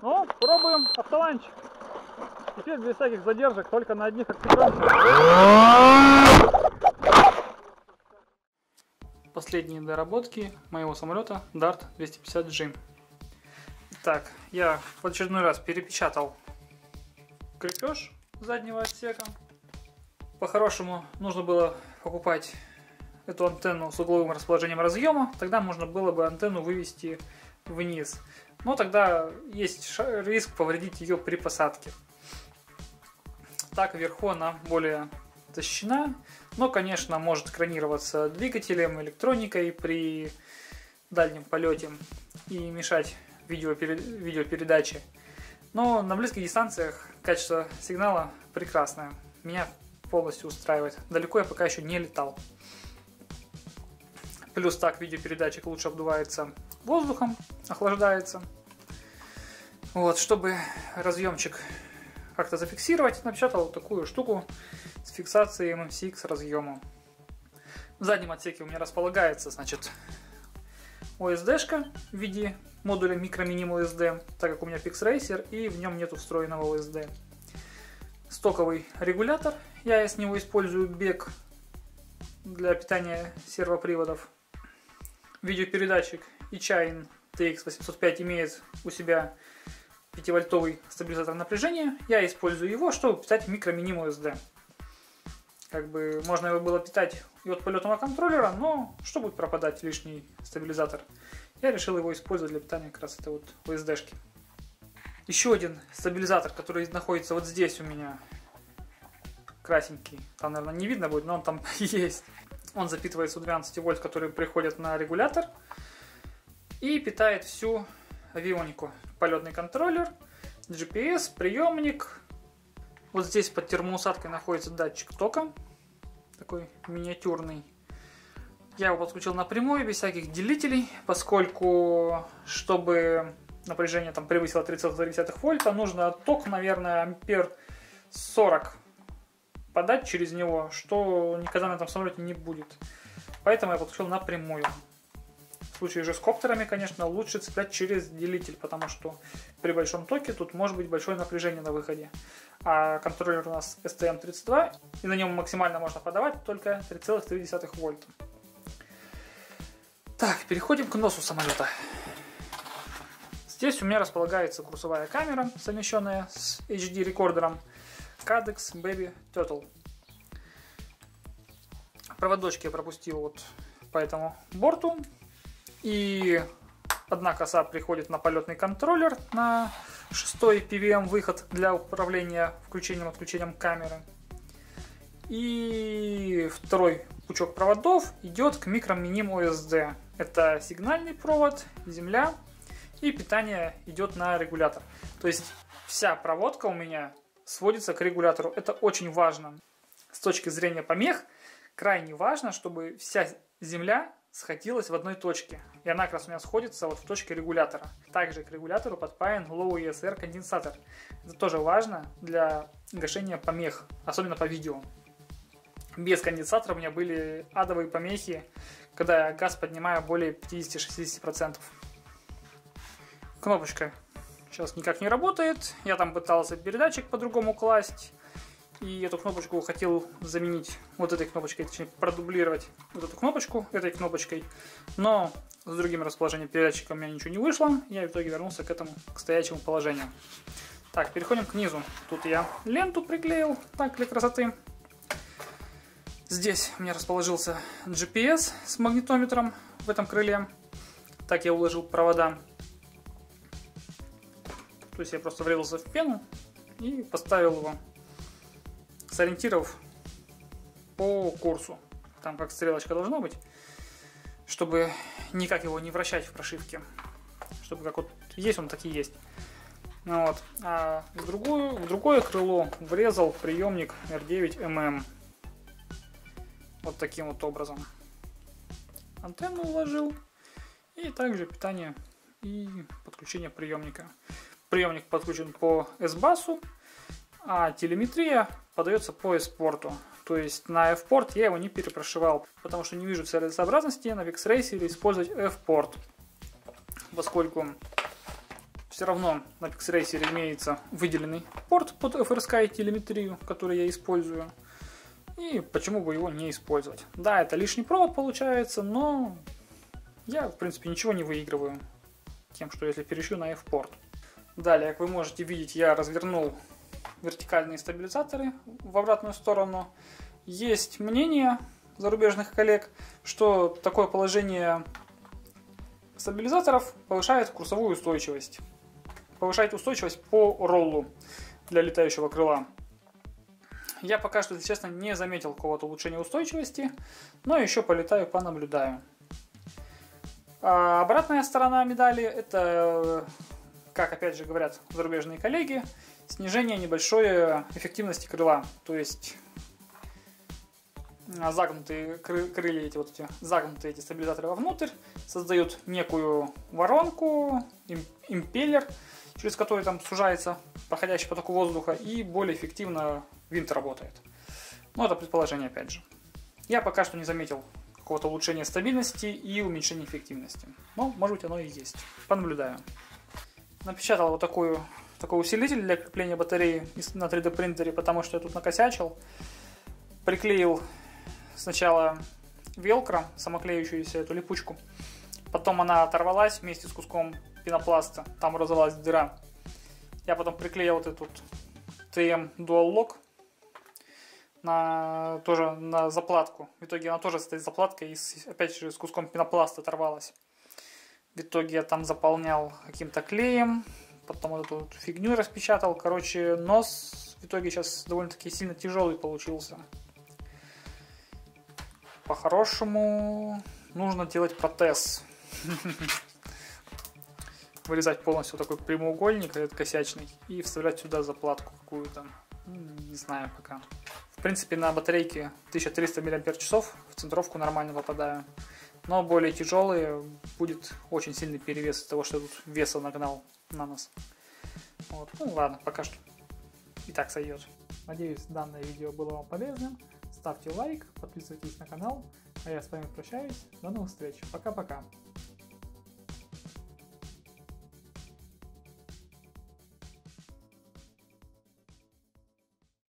Ну, пробуем автоланч. Теперь без всяких задержек, только на одних аккумуляторах. Последние доработки моего самолета DART 250G. Так, я в очередной раз перепечатал крепеж заднего отсека. По-хорошему нужно было покупать эту антенну с угловым расположением разъема, тогда можно было бы антенну вывести вниз. Но тогда есть риск повредить ее при посадке. Так, вверху она более защищена, но, конечно, может кронироваться двигателем, электроникой при дальнем полете и мешать видеопередаче. Но на близких дистанциях качество сигнала прекрасное. Меня полностью устраивает. Далеко я пока еще не летал. Плюс так видеопередатчик лучше обдувается воздухом, охлаждается. Вот, чтобы разъемчик как-то зафиксировать, напечатал вот такую штуку с фиксацией MMCX разъема. В заднем отсеке у меня располагается, значит, OSD-шка в виде модуля Micro Minimum OSD, так как у меня PixRacer и в нем нету встроенного OSD. Стоковый регулятор, я с него использую BEC для питания сервоприводов. Видеопередатчик и чайн TX805 имеет у себя 5-вольтовый стабилизатор напряжения. Я использую его, чтобы питать Micro Minimum OSD. Как бы можно его было питать и от полетного контроллера, но что будет пропадать лишний стабилизатор? Я решил его использовать для питания как раз этой вот OSD-шки. Еще один стабилизатор, который находится вот здесь у меня, красенький. Там, наверное, не видно будет, но он там есть. Он запитывается у 12 вольт, которые приходят на регулятор, и питает всю авионику. Полетный контроллер, GPS, приемник. Вот здесь под термоусадкой находится датчик тока, такой миниатюрный. Я его подключил напрямую, без всяких делителей, поскольку, чтобы напряжение там превысило 3,2 вольта, нужно ток, наверное, ампер 40 подать через него, что никогда на этом самолете не будет. Поэтому я подключил напрямую. В случае же с коптерами, конечно, лучше цеплять через делитель, потому что при большом токе тут может быть большое напряжение на выходе. А контроллер у нас STM32, и на нем максимально можно подавать только 3,3 вольта. Так, переходим к носу самолета. Здесь у меня располагается курсовая камера, совмещенная с HD-рекордером Caddx Baby Turtle. Проводочки я пропустил вот по этому борту. И одна коса приходит на полетный контроллер, на 6-й PWM выход для управления включением-отключением камеры. И второй пучок проводов идет к Micro Minimum OSD. Это сигнальный провод, земля, и питание идет на регулятор. То есть вся проводка у меня сводится к регулятору. Это очень важно. С точки зрения помех, крайне важно, чтобы вся земля сходилась в одной точке, и она как раз у меня сходится вот в точке регулятора. Также к регулятору подпаян low ESR конденсатор. Это тоже важно для гашения помех, особенно по видео. Без конденсатора у меня были адовые помехи, когда я газ поднимаю более 50-60%. Кнопочка сейчас никак не работает. Я там пытался передатчик по-другому класть, и эту кнопочку хотел заменить вот этой кнопочкой, точнее продублировать вот эту кнопочку этой кнопочкой, но с другим расположением передатчика у меня ничего не вышло, я в итоге вернулся к этому, к стоячему положению. Так, переходим к низу. Тут я ленту приклеил, так, для красоты. Здесь у меня расположился GPS с магнитометром в этом крыле, так я уложил провода, то есть я просто врезался в пену и поставил его, сориентировав по курсу, там как стрелочка должна быть, чтобы никак его не вращать в прошивке, чтобы как вот есть он, так и есть. Вот. А в другое крыло врезал приемник R9MM. Вот таким вот образом антенну уложил, и также питание и подключение приемника. Приемник подключен по S-Bus, а телеметрия подается по S-порту. То есть на F-порт я его не перепрошивал, потому что не вижу целесообразности на PixRacer использовать F-порт, поскольку все равно на PixRacer имеется выделенный порт под FrSky телеметрию, который я использую. И почему бы его не использовать? Да, это лишний провод получается, но я, в принципе, ничего не выигрываю тем, что если перешлю на F-порт. Далее, как вы можете видеть, я развернул вертикальные стабилизаторы в обратную сторону. Есть мнение зарубежных коллег, что такое положение стабилизаторов повышает курсовую устойчивость. Повышает устойчивость по роллу для летающего крыла. Я пока что, если честно, не заметил какого-то улучшения устойчивости, но еще полетаю, понаблюдаю. А обратная сторона медали — это, как опять же говорят зарубежные коллеги, снижение небольшой эффективности крыла. То есть загнутые крылья, загнутые эти стабилизаторы вовнутрь создают некую воронку, импеллер, через который там сужается проходящий поток воздуха, и более эффективно винт работает. Но это предположение опять же. Я пока что не заметил какого-то улучшения стабильности и уменьшения эффективности. Но, может быть, оно и есть. Понаблюдаю. Напечатал вот такой усилитель для крепления батареи на 3D принтере, потому что я тут накосячил. Приклеил сначала велкро, самоклеющуюся эту липучку. Потом она оторвалась вместе с куском пенопласта. Там разорвалась дыра. Я потом приклеил вот этот TM Dual Lock тоже на заплатку. В итоге она тоже стоит заплаткой и опять же с куском пенопласта оторвалась. В итоге я там заполнял каким-то клеем, потом вот эту фигню распечатал. Короче, нос в итоге сейчас довольно-таки сильно тяжелый получился. По-хорошему нужно делать протез. Вырезать полностью такой прямоугольник, этот косячный, и вставлять сюда заплатку какую-то. Не знаю пока. В принципе, на батарейке 1300 мАч в центровку нормально попадаю. Но более тяжелые будет очень сильный перевес из-за того, что я тут веса нагнал на нос. Вот. Ну ладно, пока что и так сойдет. Надеюсь, данное видео было вам полезным. Ставьте лайк, подписывайтесь на канал. А я с вами прощаюсь. До новых встреч. Пока-пока.